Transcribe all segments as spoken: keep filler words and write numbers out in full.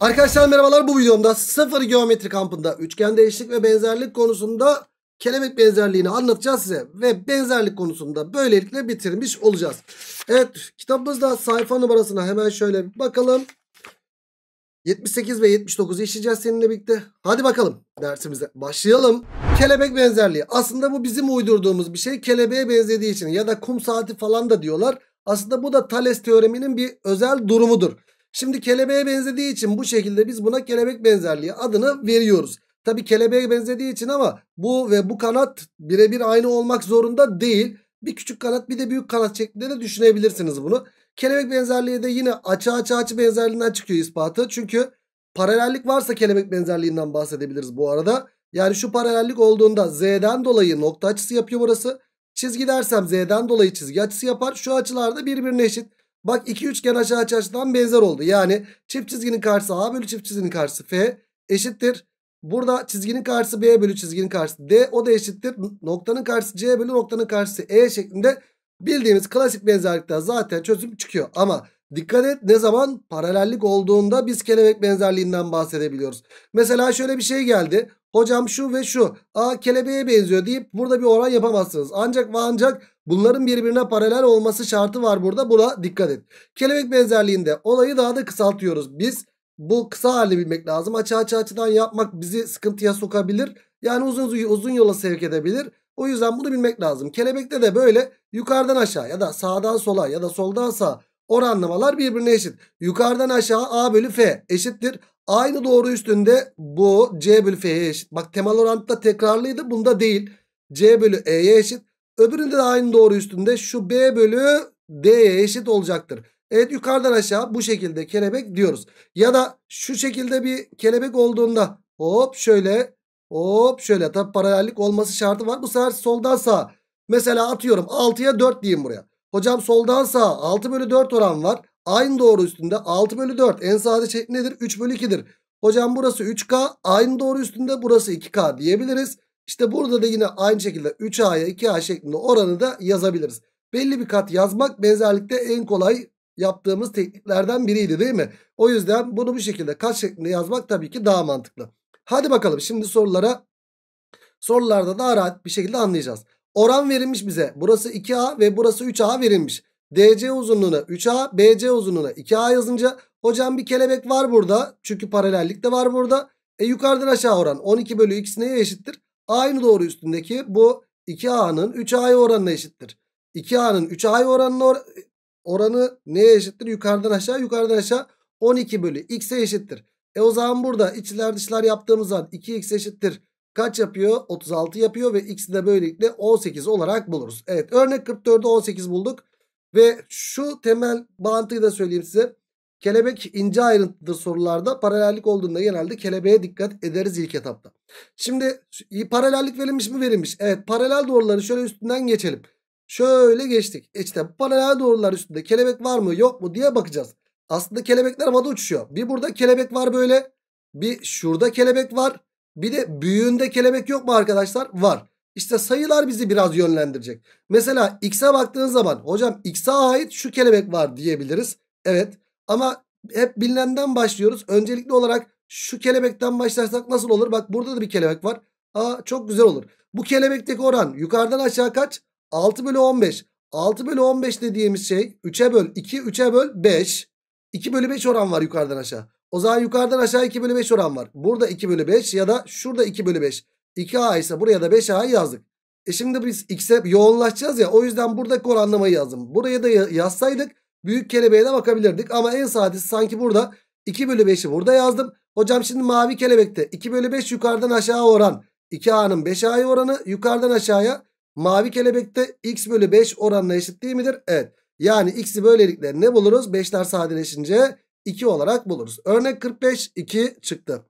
Arkadaşlar merhabalar, bu videomda sıfır geometri kampında üçgende eşlik ve benzerlik konusunda kelebek benzerliğini anlatacağız size. Ve benzerlik konusunda böylelikle bitirmiş olacağız. Evet, kitabımızda sayfa numarasına hemen şöyle bir bakalım. yetmiş sekiz ve yetmiş dokuzu işleyeceğiz seninle birlikte. Hadi bakalım dersimize başlayalım. Kelebek benzerliği aslında bu bizim uydurduğumuz bir şey, kelebeğe benzediği için ya da kum saati falan da diyorlar. Aslında bu da Thales teoreminin bir özel durumudur. Şimdi kelebeğe benzediği için bu şekilde biz buna kelebek benzerliği adını veriyoruz. Tabii kelebeğe benzediği için, ama bu ve bu kanat birebir aynı olmak zorunda değil. Bir küçük kanat bir de büyük kanat şeklinde de düşünebilirsiniz bunu. Kelebek benzerliği de yine açı açı açı benzerliğinden çıkıyor ispatı. Çünkü paralellik varsa kelebek benzerliğinden bahsedebiliriz bu arada. Yani şu paralellik olduğunda z'den dolayı nokta açısı yapıyor burası. Çizgi dersem z'den dolayı çizgi açısı yapar. Şu açılarda birbirine eşit. Bak, iki üçgen açı açı açıdan benzer oldu. Yani çift çizginin karşısı A bölü çift çizginin karşısı F eşittir. Burada çizginin karşısı B bölü çizginin karşısı D, o da eşittir. Noktanın karşısı C bölü noktanın karşısı E şeklinde bildiğimiz klasik benzerlikten zaten çözüm çıkıyor. Ama dikkat et, ne zaman paralellik olduğunda biz kelebek benzerliğinden bahsedebiliyoruz. Mesela şöyle bir şey geldi. Hocam şu ve şu A kelebeğe benziyor deyip burada bir oran yapamazsınız. Ancak ve ancak bunların birbirine paralel olması şartı var burada. Buna dikkat et. Kelebek benzerliğinde olayı daha da kısaltıyoruz. Biz bu kısa halini bilmek lazım. Açı açı açıdan yapmak bizi sıkıntıya sokabilir. Yani uzun uzun yola sevk edebilir. O yüzden bunu bilmek lazım. Kelebekte de böyle yukarıdan aşağı ya da sağdan sola ya da soldan sağa oranlamalar birbirine eşit. Yukarıdan aşağı A bölü F eşittir. Aynı doğru üstünde bu C bölü F'ye eşit. Bak, temel orantıda tekrarlıydı, bunda değil. C bölü E'ye eşit. Öbüründe de aynı doğru üstünde şu B bölü D'ye eşit olacaktır. Evet, yukarıdan aşağı bu şekilde kelebek diyoruz. Ya da şu şekilde bir kelebek olduğunda hop şöyle hop şöyle. Tabi paralellik olması şartı var. Bu sefer soldan sağa. Mesela atıyorum altıya dört diyeyim buraya. Hocam soldan sağa altı bölü dört oran var. Aynı doğru üstünde altı bölü dört. En sade şekli nedir? üç bölü ikidir. Hocam burası üç K. Aynı doğru üstünde burası iki K diyebiliriz. İşte burada da yine aynı şekilde üç A'ya iki A şeklinde oranı da yazabiliriz. Belli bir kat yazmak benzerlikte en kolay yaptığımız tekniklerden biriydi, değil mi? O yüzden bunu bu şekilde kat şeklinde yazmak tabii ki daha mantıklı. Hadi bakalım şimdi sorulara. Sorularda daha rahat bir şekilde anlayacağız. Oran verilmiş bize. Burası iki A ve burası üç A verilmiş. D C uzunluğuna üç A, B C uzunluğuna iki A yazınca hocam bir kelebek var burada. Çünkü paralellik de var burada. E, yukarıdan aşağı oran on iki bölü X neye eşittir? Aynı doğru üstündeki bu iki A'nın üç A'ya oranına eşittir. iki A'nın üç A'ya oranına or oranı neye eşittir? Yukarıdan aşağı, yukarıdan aşağı on iki bölü X'e eşittir. E, o zaman burada içler dışlar yaptığımız zaman iki X eşittir. Kaç yapıyor? otuz altı yapıyor ve X'i de böylelikle on sekiz olarak buluruz. Evet, örnek kırk dörtte on sekiz bulduk. Ve şu temel bağıntıyı da söyleyeyim size. Kelebek ince ayrıntılı sorularda paralellik olduğunda genelde kelebeğe dikkat ederiz ilk etapta. Şimdi paralellik verilmiş mi? Verilmiş. Evet, paralel doğruları şöyle üstünden geçelim. Şöyle geçtik. İşte paralel doğrular üstünde kelebek var mı yok mu diye bakacağız. Aslında kelebekler havada uçuşuyor. Bir burada kelebek var böyle. Bir şurada kelebek var. Bir de büyüğünde kelebek yok mu arkadaşlar? Var. İşte sayılar bizi biraz yönlendirecek. Mesela X'e baktığınız zaman hocam X'e ait şu kelebek var diyebiliriz. Evet, ama hep bilinenden başlıyoruz. Öncelikli olarak şu kelebekten başlarsak nasıl olur? Bak, burada da bir kelebek var. Aa, çok güzel olur. Bu kelebekteki oran yukarıdan aşağı kaç? altı bölü on beş. altı bölü on beş dediğimiz şey üçe böl iki, üçe böl beş. iki bölü beş oran var yukarıdan aşağı. O zaman yukarıdan aşağı iki bölü beş oran var. Burada iki bölü beş ya da şurada iki bölü beş. iki A ise buraya da beş A yazdık. E şimdi biz X'e yoğunlaşacağız ya, o yüzden buradaki oranlamayı yazdım. Buraya da yazsaydık büyük kelebeğe de bakabilirdik. Ama en sadesi sanki burada iki bölü beşi burada yazdım. Hocam şimdi mavi kelebekte iki bölü beş yukarıdan aşağı oran. iki A'nın beş A'ya oranı yukarıdan aşağıya mavi kelebekte X bölü beş oranına eşit değil midir? Evet. Yani X'i böylelikle ne buluruz? beşler sadeleşince iki olarak buluruz. Örnek kırk beş iki çıktı.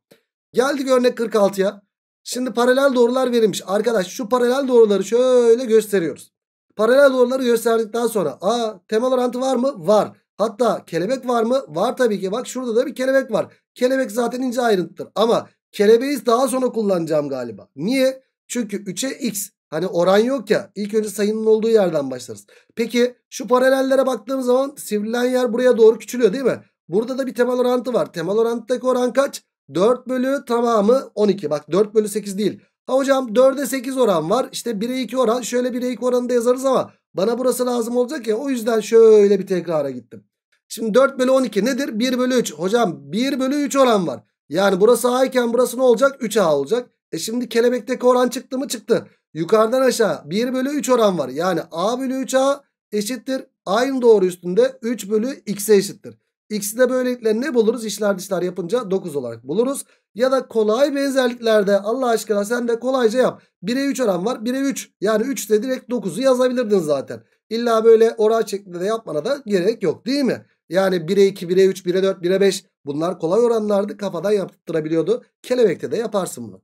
Geldik örnek kırk altıya. Şimdi paralel doğrular verilmiş. Arkadaş şu paralel doğruları şöyle gösteriyoruz. Paralel doğruları gösterdikten sonra aa, temel orantı var mı? Var. Hatta kelebek var mı? Var tabii ki. Bak, şurada da bir kelebek var. Kelebek zaten ince ayrıntıdır. Ama kelebeği daha sonra kullanacağım galiba. Niye? Çünkü üçe X. Hani oran yok ya. İlk önce sayının olduğu yerden başlarız. Peki şu paralellere baktığımız zaman sivrilen yer buraya doğru küçülüyor, değil mi? Burada da bir temel orantı var. Temel orantıdaki oran kaç? dört bölü tamamı on iki. Bak dört bölü sekiz değil. Ha hocam dörde sekiz oran var. İşte bire iki oran. Şöyle bire iki oranı da yazarız ama bana burası lazım olacak ya. O yüzden şöyle bir tekrara gittim. Şimdi dört bölü on iki nedir? bir bölü üç. Hocam bir bölü üç oran var. Yani burası A iken burası ne olacak? üç A olacak. E şimdi kelebekteki oran çıktı mı? Çıktı. Yukarıdan aşağı bir bölü üç oran var. Yani A bölü üç A eşittir. Aynı doğru üstünde üç bölü X'e eşittir. X'i de böylelikle ne buluruz? İşler dışlar yapınca dokuz olarak buluruz. Ya da kolay benzerliklerde Allah aşkına sen de kolayca yap. bire üç oran var. bire üç. Yani üç de direkt dokuz'u yazabilirdin zaten. İlla böyle oran şeklinde de yapmana da gerek yok değil mi? Yani bire iki, bire üç, bire dört, bire beş bunlar kolay oranlardı. Kafadan yaptırabiliyordu. Kelebekte de yaparsın bunu.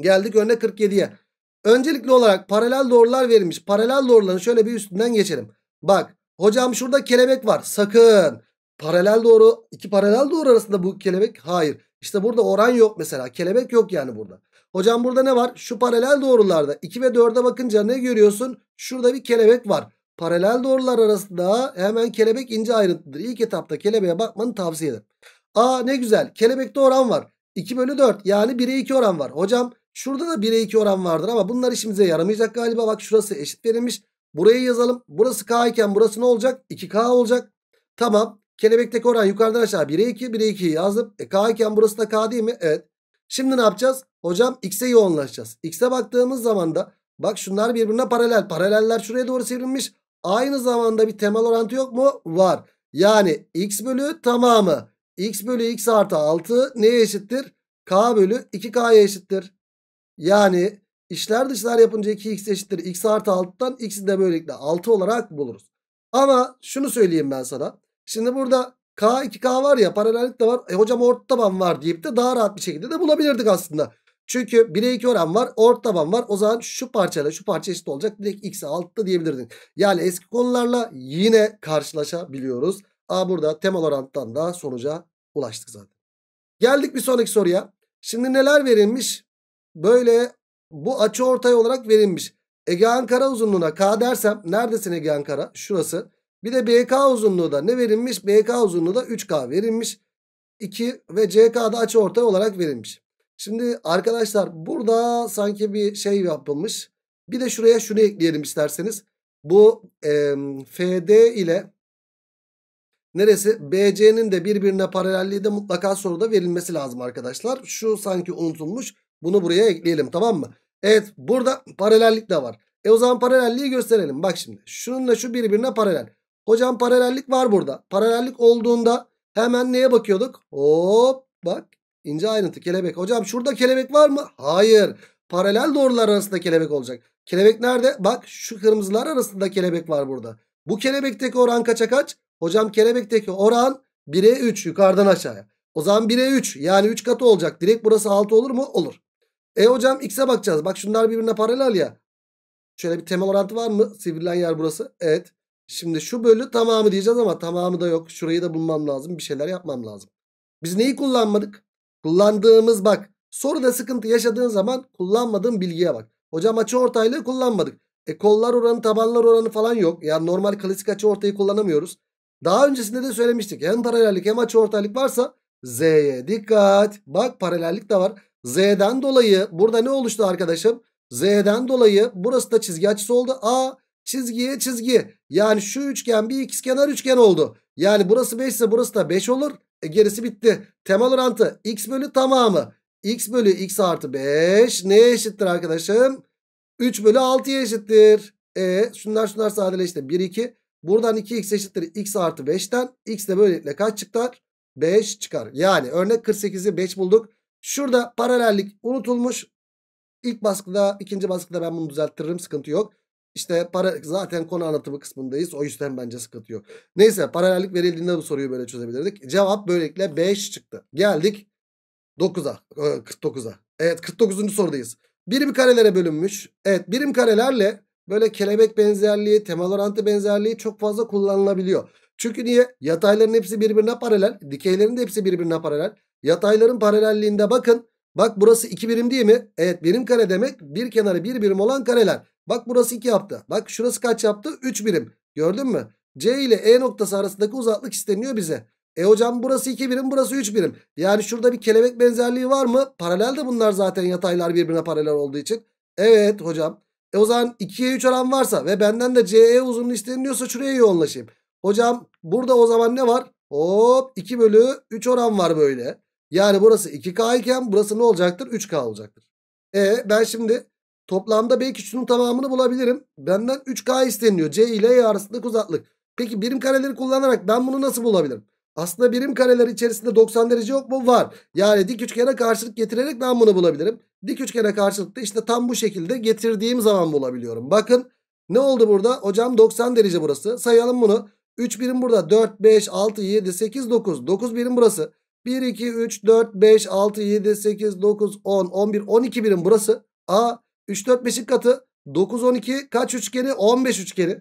Geldik örnek kırk yedi'ye. Öncelikli olarak paralel doğrular verilmiş. Paralel doğruların şöyle bir üstünden geçelim. Bak hocam şurada kelebek var. Sakın. Paralel doğru, iki paralel doğru arasında bu kelebek. Hayır. İşte burada oran yok mesela. Kelebek yok yani burada. Hocam burada ne var? Şu paralel doğrularda iki ve dörde bakınca ne görüyorsun? Şurada bir kelebek var. Paralel doğrular arasında hemen kelebek ince ayrıntıdır. İlk etapta kelebeğe bakmanı tavsiye ederim. Aa ne güzel. Kelebekte oran var. iki bölü dört yani bire iki oran var. Hocam şurada da bire iki oran vardır ama bunlar işimize yaramayacak galiba. Bak şurası eşit verilmiş. Burayı yazalım. Burası K iken burası ne olacak? iki K olacak. Tamam. Kelebekteki oran yukarıdan aşağı bire iki. bire iki'yi yazdım. E, K iken burası da K değil mi? Evet. Şimdi ne yapacağız? Hocam X'e yoğunlaşacağız. X'e baktığımız zaman da bak şunlar birbirine paralel. Paraleller şuraya doğru sivrilmiş. Aynı zamanda bir temel orantı yok mu? Var. Yani X bölü tamamı. X bölü X artı altı neye eşittir? K bölü iki K'ya eşittir. Yani işler dışlar yapınca iki X eşittir. X artı altı'dan X'i de böylelikle altı olarak buluruz. Ama şunu söyleyeyim ben sana. Şimdi burada K iki K var ya, paralellik de var. E hocam orta taban var deyip de daha rahat bir şekilde de bulabilirdik aslında. Çünkü bire iki oran var, orta taban var. O zaman şu parçayla şu parça eşit olacak. Direkt X'e altı'da diyebilirdin. Yani eski konularla yine karşılaşabiliyoruz. Aa, burada temel oranttan da sonuca ulaştık zaten. Geldik bir sonraki soruya. Şimdi neler verilmiş? Böyle bu açı ortay olarak verilmiş. Ege Ankara uzunluğuna K dersem neredesin Ege Ankara? Şurası. Bir de B K uzunluğu da ne verilmiş? B K uzunluğu da üç K verilmiş. iki ve C K da açı ortay olarak verilmiş. Şimdi arkadaşlar burada sanki bir şey yapılmış. Bir de şuraya şunu ekleyelim isterseniz. Bu e, F D ile neresi? B C'nin de birbirine paralelliği de mutlaka soruda verilmesi lazım arkadaşlar. Şu sanki unutulmuş. Bunu buraya ekleyelim, tamam mı? Evet, burada paralellik de var. E o zaman paralelliği gösterelim. Bak şimdi şununla şu birbirine paralel. Hocam paralellik var burada. Paralellik olduğunda hemen neye bakıyorduk? Hop bak ince ayrıntı kelebek. Hocam şurada kelebek var mı? Hayır. Paralel doğrular arasında kelebek olacak. Kelebek nerede? Bak şu kırmızılar arasında kelebek var burada. Bu kelebekteki oran kaça kaç? Hocam kelebekteki oran bire üç yukarıdan aşağıya. O zaman bire üç yani üç katı olacak. Direkt burası altı olur mu? Olur. E hocam X'e bakacağız. Bak şunlar birbirine paralel ya. Şöyle bir temel orantı var mı? Sivrilen yer burası. Evet. Şimdi şu bölü tamamı diyeceğiz ama tamamı da yok. Şurayı da bulmam lazım. Bir şeyler yapmam lazım. Biz neyi kullanmadık? Kullandığımız bak. Soruda sıkıntı yaşadığın zaman kullanmadığın bilgiye bak. Hocam açıortaylığı kullanmadık. E kollar oranı, tabanlar oranı falan yok. Yani normal klasik açıortayı kullanamıyoruz. Daha öncesinde de söylemiştik. Hem paralellik hem açıortaylık varsa Z'ye dikkat. Bak paralellik de var. Z'den dolayı burada ne oluştu arkadaşım? Z'den dolayı burası da çizgi açısı oldu. A çizgiye çizgi. Yani şu üçgen bir ikizkenar üçgen oldu. Yani burası beş ise burası da beş olur. E, gerisi bitti. Temel orantı X bölü tamamı. X bölü X artı beş neye eşittir arkadaşım? üç bölü altı'ya eşittir. E şunlar şunlar sadeleşti. bir, iki. Buradan iki X eşittir. X artı beş'ten. X de böylelikle kaç çıkar? beş çıkar. Yani örnek kırk sekiz'i beş bulduk. Şurada paralellik unutulmuş. İlk baskıda, ikinci baskıda ben bunu düzelttiririm. Sıkıntı yok. İşte para, zaten konu anlatımı kısmındayız. O yüzden bence sıkıntı yok. Neyse paralellik verildiğinde bu soruyu böyle çözebilirdik. Cevap böylelikle beş çıktı. Geldik dokuza'a. kırk dokuz'a. Evet kırk dokuzuncu sorudayız. Birim karelere bölünmüş. Evet birim karelerle böyle kelebek benzerliği, temel orantı benzerliği çok fazla kullanılabiliyor. Çünkü niye? Yatayların hepsi birbirine paralel. Dikeylerin de hepsi birbirine paralel. Yatayların paralelliğinde bakın. Bak burası iki birim değil mi? Evet birim kare demek bir kenarı bir birim olan kareler. Bak burası iki yaptı. Bak şurası kaç yaptı? üç birim. Gördün mü? C ile E noktası arasındaki uzaklık isteniyor bize. E hocam burası iki birim, burası üç birim. Yani şurada bir kelebek benzerliği var mı? Paralel de bunlar zaten, yataylar birbirine paralel olduğu için. Evet hocam. E o zaman ikiye üç oran varsa ve benden de C E uzunluğu isteniliyorsa şuraya yoğunlaşayım. Hocam burada o zaman ne var? Hop iki bölü üç oran var böyle. Yani burası iki K iken burası ne olacaktır? üç K olacaktır. E ben şimdi toplamda belki şunun tamamını bulabilirim. Benden üç K isteniliyor. C ile E arasındaki uzaklık. Peki birim kareleri kullanarak ben bunu nasıl bulabilirim? Aslında birim kareler içerisinde doksan derece yok mu? Var. Yani dik üçgene karşılık getirerek ben bunu bulabilirim. Dik üçgene karşılık da işte tam bu şekilde getirdiğim zaman bulabiliyorum. Bakın ne oldu burada? Hocam doksan derece burası. Sayalım bunu. üç birim burada. dört, beş, altı, yedi, sekiz, dokuz. dokuz birim burası. bir, iki, üç, dört, beş, altı, yedi, sekiz, dokuz, on, on bir, on iki birim burası. A, üç, dört, beşin katı. dokuz, on iki. Kaç üçgeni? on beş üçgeni.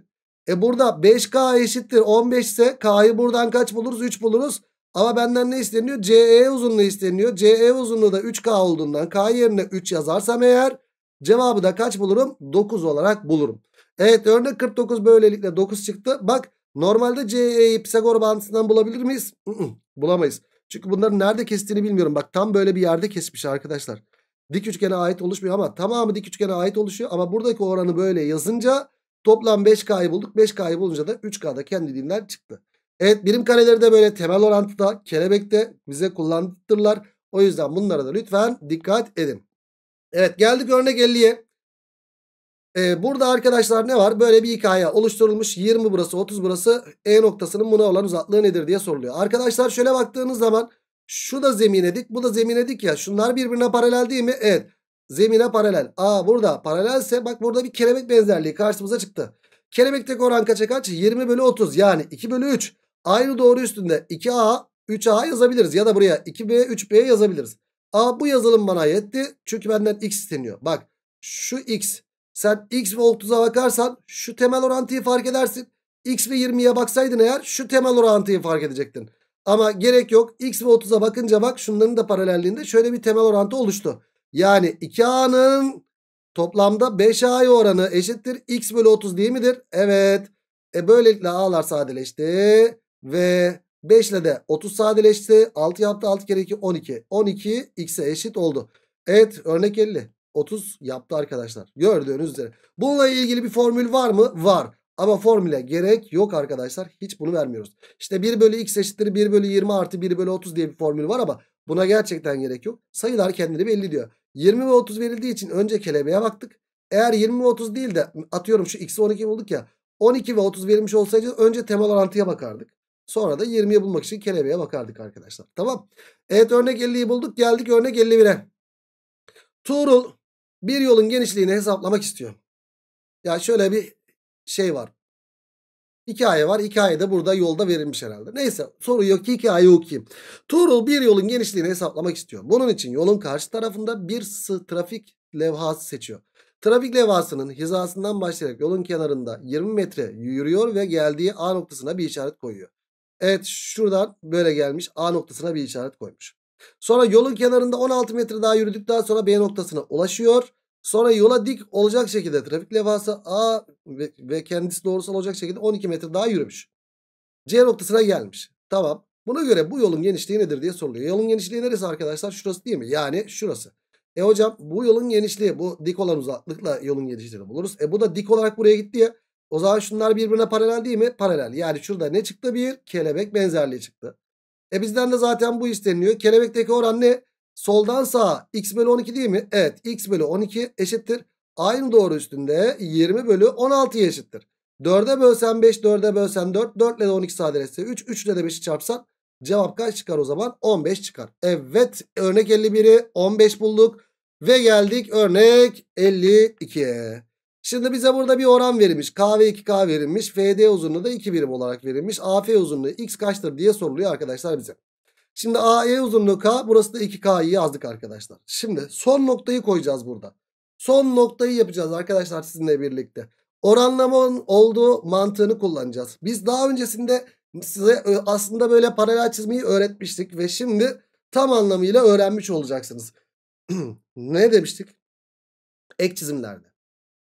E burada beş K eşittir on beş ise K'yı buradan kaç buluruz? üç buluruz. Ama benden ne isteniyor? C E uzunluğu isteniyor. C E uzunluğu da üç K olduğundan K yerine üç yazarsam eğer cevabı da kaç bulurum? dokuz olarak bulurum. Evet, örnek kırk dokuz böylelikle dokuz çıktı. Bak normalde C E'yi Pisagor bağıntısından bulabilir miyiz? Bulamayız. Çünkü bunların nerede kestiğini bilmiyorum. Bak tam böyle bir yerde kesmiş arkadaşlar. Dik üçgene ait oluşmuyor ama tamamı dik üçgene ait oluşuyor. Ama buradaki oranı böyle yazınca toplam beş K'yı bulduk. beş K'yı bulunca da üç K da kendiliğinden çıktı. Evet, birim kareleri de böyle temel orantıda, kelebekte bize kullandırırlar. O yüzden bunlara da lütfen dikkat edin. Evet, geldik örnek elliye. Ee, burada arkadaşlar ne var? Böyle bir hikaye oluşturulmuş. yirmi burası, otuz burası. E noktasının buna olan uzaklığı nedir diye soruluyor. Arkadaşlar şöyle baktığınız zaman şu da zemine dik, bu da zemine dik ya. Şunlar birbirine paralel değil mi? Evet. Zemine paralel. Aa, burada paralelse bak burada bir kelebek benzerliği karşımıza çıktı. Kelebekteki oran kaça kaç? yirmi bölü otuz, yani iki bölü üç. Aynı doğru üstünde iki A, üç A yazabiliriz ya da buraya iki B, üç B yazabiliriz. Aa, bu yazılım bana yetti. Çünkü benden X isteniyor. Bak şu X. Sen X ve otuza bakarsan şu temel orantıyı fark edersin. X ve yirmiye baksaydın eğer şu temel orantıyı fark edecektin. Ama gerek yok. X ve otuza bakınca bak şunların da paralelliğinde şöyle bir temel orantı oluştu. Yani iki A'nın toplamda beş A'ya oranı eşittir X bölü otuz değil midir? Evet. E böylelikle A'lar sadeleşti. Ve beş ile de otuz sadeleşti. altı yaptı. altı kere iki on iki. on iki X'e eşit oldu. Evet, örnek elli. otuz yaptı arkadaşlar. Gördüğünüz üzere. Bununla ilgili bir formül var mı? Var. Ama formüle gerek yok arkadaşlar. Hiç bunu vermiyoruz. İşte bir bölü X eşittir bir bölü yirmi artı bir bölü otuz diye bir formül var ama buna gerçekten gerek yok. Sayılar kendini belli diyor. yirmi ve otuz verildiği için önce kelebeğe baktık. Eğer yirmi ve otuz değil de atıyorum şu X'i on iki bulduk ya. on iki ve otuz verilmiş olsaydı önce temel orantıya bakardık. Sonra da yirmiyi bulmak için kelebeğe bakardık arkadaşlar. Tamam. Evet, örnek elliyi bulduk. Geldik örnek elli bire. Tuğrul bir yolun genişliğini hesaplamak istiyor. Ya şöyle bir şey var. Hikaye var. Hikaye de burada yolda verilmiş herhalde. Neyse, soru yok ki hikayeyi okuyayım. Tuğrul bir yolun genişliğini hesaplamak istiyor. Bunun için yolun karşı tarafında bir trafik levhası seçiyor. Trafik levhasının hizasından başlayarak yolun kenarında yirmi metre yürüyor ve geldiği A noktasına bir işaret koyuyor. Evet, şuradan böyle gelmiş, A noktasına bir işaret koymuş. Sonra yolun kenarında on altı metre daha yürüdükten sonra B noktasına ulaşıyor. Sonra yola dik olacak şekilde trafik levhası A ve, ve kendisi doğrusal olacak şekilde on iki metre daha yürümüş. C noktasına gelmiş. Tamam. Buna göre bu yolun genişliği nedir diye soruluyor. Yolun genişliği neresi arkadaşlar? Şurası değil mi? Yani şurası. E hocam bu yolun genişliği, bu dik olan uzaklıkla yolun genişliğini buluruz. E bu da dik olarak buraya gitti ya. O zaman şunlar birbirine paralel değil mi? Paralel. Yani şurada ne çıktı? Bir kelebek benzerliği çıktı. E bizden de zaten bu isteniliyor. Kelebekteki oran ne? Soldan sağa X bölü on iki değil mi? Evet, X bölü on iki eşittir. Aynı doğru üstünde yirmi bölü on altıya eşittir. dörde bölsen beş, dörde bölsen dört, dört ile de on iki sadeleşse üç, üç ile de beşi çarpsan cevap kaç çıkar o zaman? on beş çıkar. Evet, örnek elli biri on beş bulduk ve geldik örnek elli ikiye. Şimdi bize burada bir oran verilmiş. K ve iki K verilmiş. F D uzunluğu da iki birim olarak verilmiş. A F uzunluğu X kaçtır diye soruluyor arkadaşlar bize. Şimdi A E uzunluğu K, burası da iki K'yı yazdık arkadaşlar. Şimdi son noktayı koyacağız burada. Son noktayı yapacağız arkadaşlar sizinle birlikte. Oranlamanın olduğu mantığını kullanacağız. Biz daha öncesinde size aslında böyle paralel çizmeyi öğretmiştik ve şimdi tam anlamıyla öğrenmiş olacaksınız. Ne demiştik? Ek çizimlerde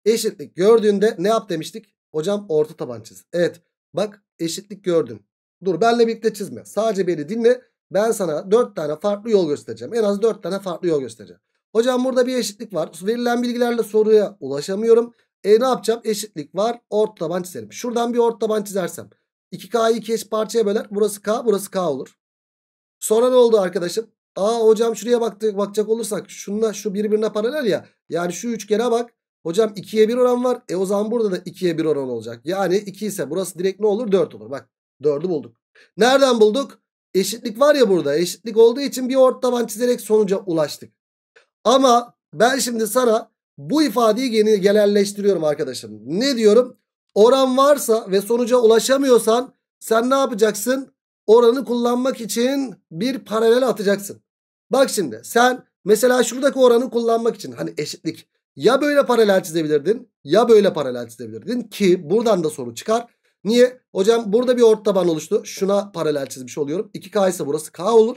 eşitlik gördüğünde ne yap demiştik? Hocam orta taban çiz. Evet, bak eşitlik gördün. Dur benle birlikte çizme. Sadece beni dinle. Ben sana dört tane farklı yol göstereceğim. En az dört tane farklı yol göstereceğim. Hocam burada bir eşitlik var. Verilen bilgilerle soruya ulaşamıyorum. E ne yapacağım? Eşitlik var. Orta taban çizelim. Şuradan bir orta taban çizersem. iki K'yı iki eş parçaya böler. Burası K, burası K olur. Sonra ne oldu arkadaşım? Aa hocam şuraya baktık, bakacak olursak şunla şu birbirine paralel ya. Yani şu üçgene bak. Hocam ikiye bir oran var. E o zaman burada da ikiye bir oran olacak. Yani iki ise burası direkt ne olur? dört olur. Bak dördü bulduk. Nereden bulduk? Eşitlik var ya burada. Eşitlik olduğu için bir orta taban çizerek sonuca ulaştık. Ama ben şimdi sana bu ifadeyi genelleştiriyorum arkadaşım. Ne diyorum? Oran varsa ve sonuca ulaşamıyorsan sen ne yapacaksın? Oranı kullanmak için bir paralel atacaksın. Bak şimdi sen mesela şuradaki oranı kullanmak için hani eşitlik. Ya böyle paralel çizebilirdin ya böyle paralel çizebilirdin ki buradan da soru çıkar. Niye? Hocam burada bir orta taban oluştu. Şuna paralel çizmiş oluyorum. iki K ise burası K olur.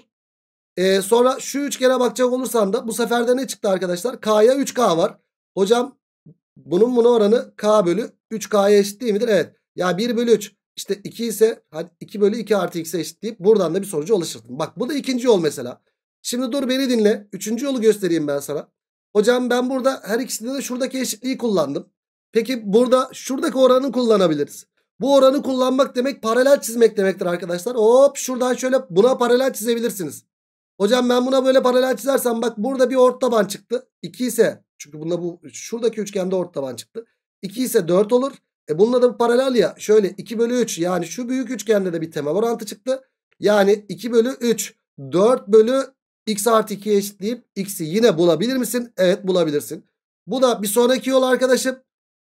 Ee, sonra şu üçgene bakacak olursan da bu sefer de ne çıktı arkadaşlar? K'ya üç K var. Hocam bunun bunun oranı K bölü üç K'ya eşit değil midir? Evet. Ya bir bölü üç. İşte iki ise hani iki bölü iki artı x'e eşit deyip buradan da bir sonuca ulaşırsın. Bak bu da ikinci yol mesela. Şimdi dur beni dinle. Üçüncü yolu göstereyim ben sana. Hocam ben burada her ikisinde de şuradaki eşitliği kullandım. Peki burada şuradaki oranı kullanabiliriz. Bu oranı kullanmak demek paralel çizmek demektir arkadaşlar. Hop şuradan şöyle buna paralel çizebilirsiniz. Hocam ben buna böyle paralel çizersem bak burada bir orta taban çıktı. iki ise çünkü bunda bu şuradaki üçgende orta taban çıktı. iki ise dört olur. E bununla da paralel ya şöyle iki bölü üç yani şu büyük üçgende de bir temel orantı çıktı. Yani iki bölü üç dört bölü x artı ikiye eşitleyip x'i yine bulabilir misin? Evet bulabilirsin. Bu da bir sonraki yol arkadaşım.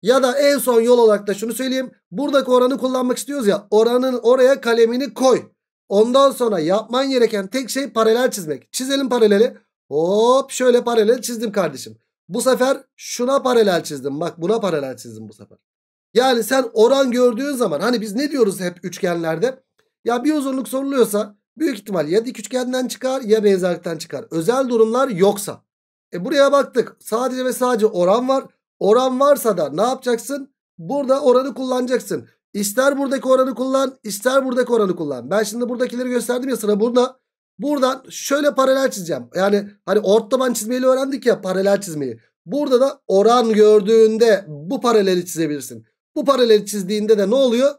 Ya da en son yol olarak da şunu söyleyeyim. Buradaki oranı kullanmak istiyoruz ya. Oranın oraya kalemini koy. Ondan sonra yapman gereken tek şey paralel çizmek. Çizelim paraleli. Hop şöyle paralel çizdim kardeşim. Bu sefer şuna paralel çizdim. Bak buna paralel çizdim bu sefer. Yani sen oran gördüğün zaman hani biz ne diyoruz hep üçgenlerde? Ya bir uzunluk soruluyorsa büyük ihtimal ya dik üçgenden çıkar ya benzerlikten çıkar. Özel durumlar yoksa. E buraya baktık. Sadece ve sadece oran var. Oran varsa da ne yapacaksın? Burada oranı kullanacaksın. İster buradaki oranı kullan, ister buradaki oranı kullan. Ben şimdi buradakileri gösterdim ya sıra burada. Buradan şöyle paralel çizeceğim. Yani hani orta taban çizmeyi öğrendik ya paralel çizmeyi. Burada da oran gördüğünde bu paraleli çizebilirsin. Bu paraleli çizdiğinde de ne oluyor?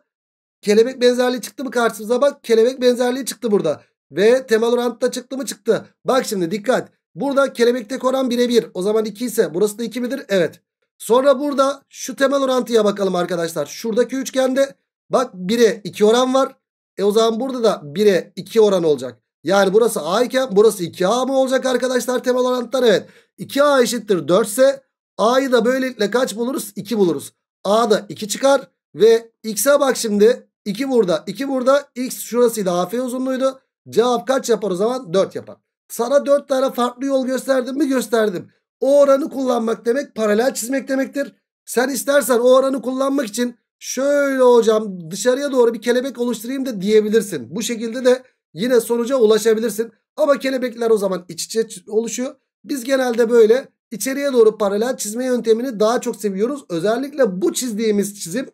Kelebek benzerliği çıktı mı karşımıza bak. Kelebek benzerliği çıktı burada. Ve temel orantıda çıktı mı çıktı. Bak şimdi dikkat. Burada kelebekteki oran bire bir. O zaman iki ise burası da iki midir? Evet. Sonra burada şu temel orantıya bakalım arkadaşlar. Şuradaki üçgende bak bire iki oran var. E o zaman burada da bire iki oran olacak. Yani burası A iken burası iki A mı olacak arkadaşlar temel orantılar? Evet. iki A eşittir dört ise A'yı da böylelikle kaç buluruz? iki buluruz. A'da iki çıkar ve x'e bak şimdi. iki burada, iki burada. X şurasıydı. A F uzunluğuydu. Cevap kaç yapar o zaman? dört yapar. Sana dört tane farklı yol gösterdim mi? Gösterdim. O oranı kullanmak demek paralel çizmek demektir. Sen istersen o oranı kullanmak için şöyle hocam dışarıya doğru bir kelebek oluşturayım da diyebilirsin. Bu şekilde de yine sonuca ulaşabilirsin. Ama kelebekler o zaman iç içe oluşuyor. Biz genelde böyle içeriye doğru paralel çizme yöntemini daha çok seviyoruz. Özellikle bu çizdiğimiz çizim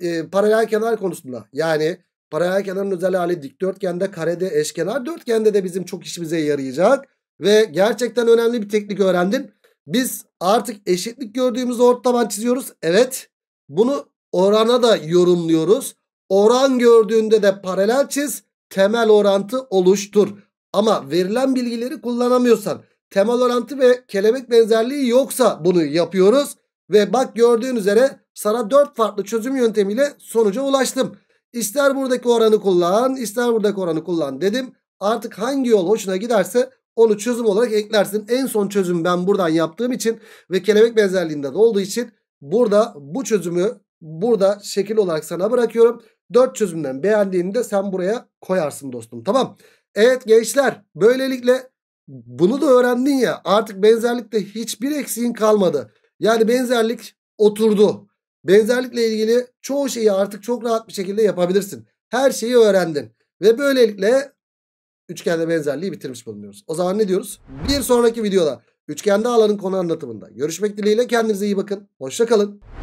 e, paralel kenar konusunda. Yani paralel kenarın özel hali dikdörtgende, karede, eşkenar, dörtgende de bizim çok işimize yarayacak. Ve gerçekten önemli bir teknik öğrendin. Biz artık eşitlik gördüğümüz orta taban çiziyoruz. Evet. Bunu orana da yorumluyoruz. Oran gördüğünde de paralel çiz. Temel orantı oluştur. Ama verilen bilgileri kullanamıyorsan, temel orantı ve kelebek benzerliği yoksa bunu yapıyoruz. Ve bak gördüğün üzere sana dört farklı çözüm yöntemiyle sonuca ulaştım. İster buradaki oranı kullan, ister buradaki oranı kullan dedim. Artık hangi yol hoşuna giderse onu çözüm olarak eklersin. En son çözüm ben buradan yaptığım için ve kelebek benzerliğinde de olduğu için burada bu çözümü burada şekil olarak sana bırakıyorum. dört çözümden beğendiğini de sen buraya koyarsın dostum. Tamam. Evet gençler böylelikle bunu da öğrendin ya artık benzerlikte hiçbir eksiğin kalmadı. Yani benzerlik oturdu. Benzerlikle ilgili çoğu şeyi artık çok rahat bir şekilde yapabilirsin. Her şeyi öğrendin. Ve böylelikle üçgende benzerliği bitirmiş bulunuyoruz. O zaman ne diyoruz? Bir sonraki videoda üçgende alanın konu anlatımında görüşmek dileğiyle kendinize iyi bakın. Hoşça kalın.